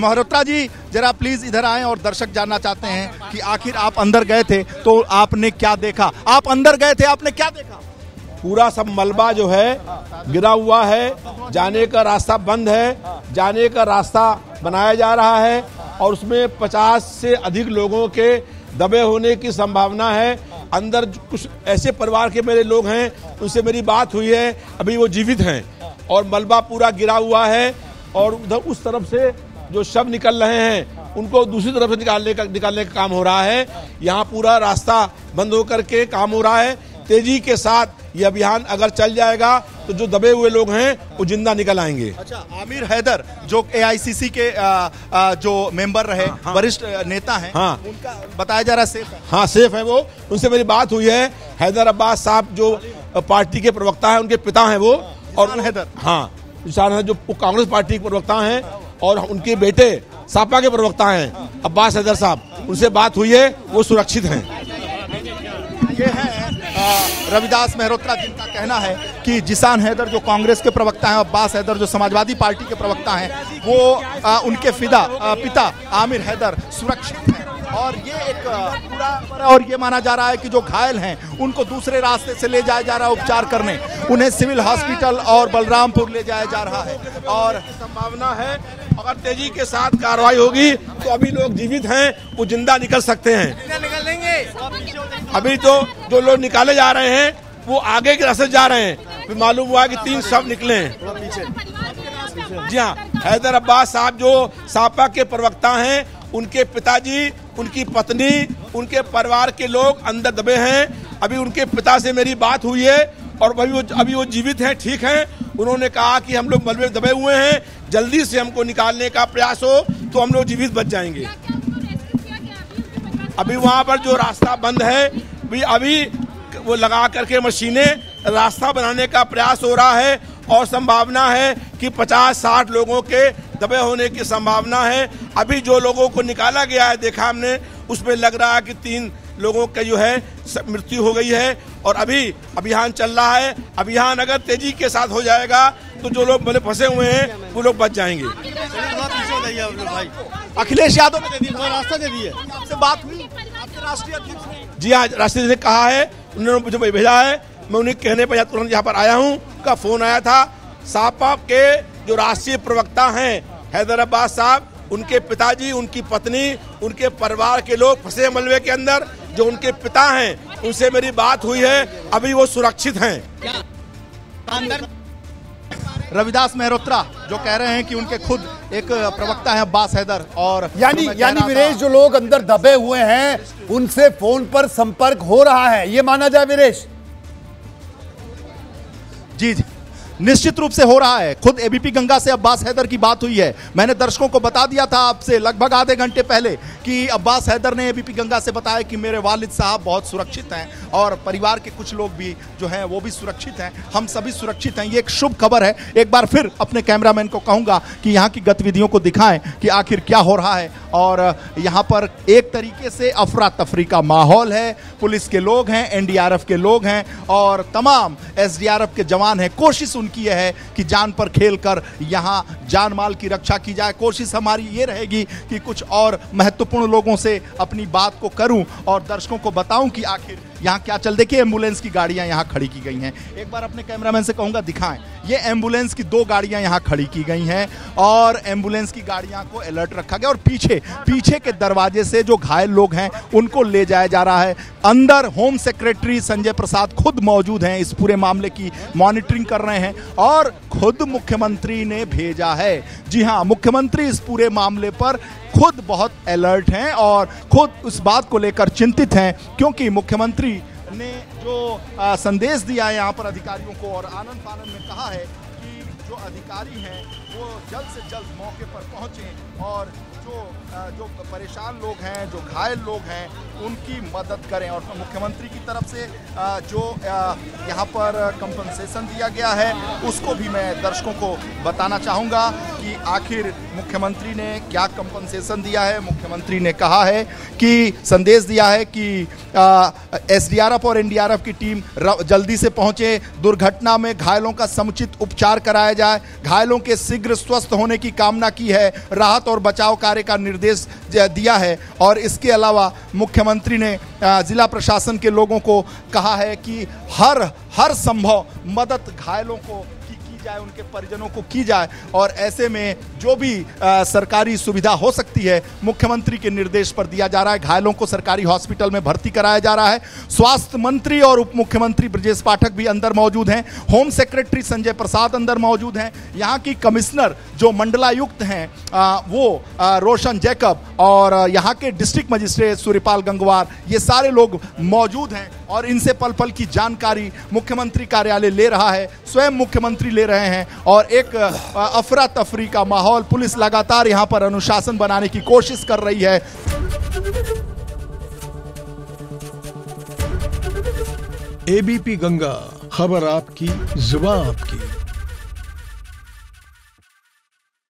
मल्होत्रा जी जरा प्लीज इधर आएं और दर्शक जानना चाहते हैं कि आखिर आप अंदर गए थे तो आपने क्या देखा, आप अंदर गए थे आपने क्या देखा? पूरा सब मलबा जो है गिरा हुआ है, जाने का रास्ता बंद है, जाने का रास्ता बनाया जा रहा है और उसमें 50 से अधिक लोगों के दबे होने की संभावना है। अंदर कुछ ऐसे परिवार के मेरे लोग हैं, उनसे मेरी बात हुई है, अभी वो जीवित हैं और मलबा पूरा गिरा हुआ है और उधर उस तरफ से जो शव निकल रहे हैं उनको दूसरी तरफ से निकालने का काम हो रहा है। यहाँ पूरा रास्ता बंद होकर के काम हो रहा है। तेजी के साथ ये अभियान अगर चल जाएगा तो जो दबे हुए लोग हैं वो जिंदा निकल आएंगे। अच्छा, आमिर हैदर जो AICC के जो मेंबर रहे, वरिष्ठ नेता हैं, उनका बताया जा रहा सेफ है। हाँ, सेफ है वो, उनसे मेरी बात हुई है। हैदर अब्बास साहब जो पार्टी के प्रवक्ता हैं, उनके पिता हैं वो, और हैदर जो कांग्रेस पार्टी के प्रवक्ता हैं और उनके बेटे सापा के प्रवक्ता हैं अब्बास हैदर साहब, उनसे बात हुई है, वो सुरक्षित हैं। ये है रविदास मल्होत्रा जिनका कहना है कि जिसान हैदर जो कांग्रेस के प्रवक्ता हैं, अब्बास हैदर जो समाजवादी पार्टी के प्रवक्ता हैं, वो उनके पिता आमिर हैदर सुरक्षित हैं। और ये एक पूरा और ये माना जा रहा है कि जो घायल हैं उनको दूसरे रास्ते से ले जाया जा रहा है उपचार करने, उन्हें सिविल हॉस्पिटल और बलरामपुर ले जाया जा रहा है और संभावना है अगर तेजी के साथ कार्रवाई होगी तो अभी लोग जीवित हैं वो जिंदा निकल सकते हैं। अभी तो जो लोग निकाले जा रहे हैं वो आगे के रास्ते जा रहे हैं। फिर मालूम हुआ कि 3 शव निकले हैं। जी हाँ, हैदर अब्बास साहब जो सापा के प्रवक्ता हैं, उनके पिताजी, उनकी पत्नी, उनके परिवार के लोग अंदर दबे हैं। अभी उनके पिता से मेरी बात हुई है और अभी वो जीवित हैं, ठीक हैं। उन्होंने कहा कि हम लोग मलबे में दबे हुए हैं, जल्दी से हमको निकालने का प्रयास हो तो हम लोग जीवित बच जाएंगे। अभी वहाँ पर जो रास्ता बंद है, अभी वो लगा करके मशीनें रास्ता बनाने का प्रयास हो रहा है और संभावना है कि 50-60 लोगों के दबे होने की संभावना है। अभी जो लोगों को निकाला गया है, देखा हमने, उसमें लग रहा है कि 3 लोगों का जो है मृत्यु हो गई है और अभी अभियान चल रहा है। अभियान अगर तेजी के साथ हो जाएगा तो जो लोग मतलब फंसे हुए हैं वो लोग बच जाएंगे। अखिलेश यादव ने रास्ता दे दिया है, आपसे बात हुई राष्ट्रीय अध्यक्ष ने? जी हाँ, राष्ट्रीय अध्यक्ष ने कहा है, उन्होंने मुझे भेजा है, मैं उन्हें कहने पर तुरंत यहाँ पर आया हूँ। का फोन आया था, सापा के जो राष्ट्रीय प्रवक्ता हैं हैदर अब्बास साहब, उनके पिताजी, उनकी पत्नी, उनके परिवार के लोग फंसे मलबे के अंदर, जो उनके पिता हैं, उनसे मेरी बात हुई है, अभी वो सुरक्षित हैं। रविदास मल्होत्रा जो कह रहे हैं कि उनके खुद एक प्रवक्ता है अब्बास हैदर और यानी वीरेश, जो लोग अंदर दबे हुए हैं उनसे फोन पर संपर्क हो रहा है, ये माना जाए वीरेश? जी जी, निश्चित रूप से हो रहा है। खुद ABP गंगा से अब्बास हैदर की बात हुई है। मैंने दर्शकों को बता दिया था आपसे लगभग आधे घंटे पहले कि अब्बास हैदर ने ABP गंगा से बताया कि मेरे वालिद साहब बहुत सुरक्षित हैं और परिवार के कुछ लोग भी जो हैं वो भी सुरक्षित हैं, हम सभी सुरक्षित हैं। ये एक शुभ खबर है। एक बार फिर अपने कैमरामैन को कहूँगा कि यहाँ की गतिविधियों को दिखाएँ कि आखिर क्या हो रहा है। और यहाँ पर एक तरीके से अफरा तफरी का माहौल है। पुलिस के लोग हैं, NDRF के लोग हैं और तमाम SDRF के जवान हैं। कोशिश की यह है कि जान पर खेलकर यहां जान माल की रक्षा की जाए। कोशिश हमारी ये रहेगी कि कुछ और महत्वपूर्ण लोगों से अपनी बात को करूं और दर्शकों को बताऊं कि आखिर यहां क्या चल। देखिए, एम्बुलेंस की गाड़ियां यहां खड़ी की गई हैं। एक बार अपने कैमरामैन से कहूंगा दिखाएं, ये एम्बुलेंस की 2 गाड़ियां यहां खड़ी की गई हैं और एम्बुलेंस की गाड़ियां को अलर्ट रखा गया और पीछे के दरवाजे से जो घायल लोग हैं उनको ले जाया जा रहा है। अंदर होम सेक्रेटरी संजय प्रसाद खुद मौजूद हैं, इस पूरे मामले की मॉनिटरिंग कर रहे हैं और खुद मुख्यमंत्री ने भेजा है। जी हाँ, मुख्यमंत्री इस पूरे मामले पर खुद बहुत अलर्ट हैं और खुद उस बात को लेकर चिंतित हैं क्योंकि मुख्यमंत्री ने जो संदेश दिया है यहाँ पर अधिकारियों को और आनन फानन में कहा है कि जो अधिकारी हैं वो जल्द से जल्द मौके पर पहुँचें और जो परेशान लोग हैं, जो घायल लोग हैं, उनकी मदद करें। और तो मुख्यमंत्री की तरफ से जो यहाँ पर कंपनसेशन दिया गया है उसको भी मैं दर्शकों को बताना चाहूँगा कि आखिर मुख्यमंत्री ने क्या कंपनसेशन दिया है। मुख्यमंत्री ने कहा है कि संदेश दिया है कि एसडीआरएफ और एनडीआरएफ की टीम जल्दी से पहुंचे, दुर्घटना में घायलों का समुचित उपचार कराया जाए, घायलों के शीघ्र स्वस्थ होने की कामना की है, राहत और बचाव कार्य का निर्देश दिया है। और इसके अलावा मुख्यमंत्री ने जिला प्रशासन के लोगों को कहा है कि हर संभव मदद घायलों को जाए, उनके परिजनों को की जाए और ऐसे में जो भी सरकारी सुविधा हो सकती है मुख्यमंत्री के निर्देश पर दिया जा रहा है। घायलों को सरकारी हॉस्पिटल में भर्ती कराया जा रहा है। स्वास्थ्य मंत्री और उप मुख्यमंत्री ब्रजेश पाठक भी अंदर मौजूद हैं, होम सेक्रेटरी संजय प्रसाद अंदर मौजूद हैं, यहाँ की कमिश्नर जो मंडलायुक्त हैं वो रोशन जैकब और यहाँ के डिस्ट्रिक्ट मजिस्ट्रेट सूर्यपाल गंगवार, ये सारे लोग मौजूद हैं और इनसे पल पल की जानकारी मुख्यमंत्री कार्यालय ले रहा है, स्वयं मुख्यमंत्री ले रहे हैं और एक अफरा तफरी का माहौल। पुलिस लगातार यहां पर अनुशासन बनाने की कोशिश कर रही है। एबीपी गंगा, खबर आपकी, जुबान आपकी।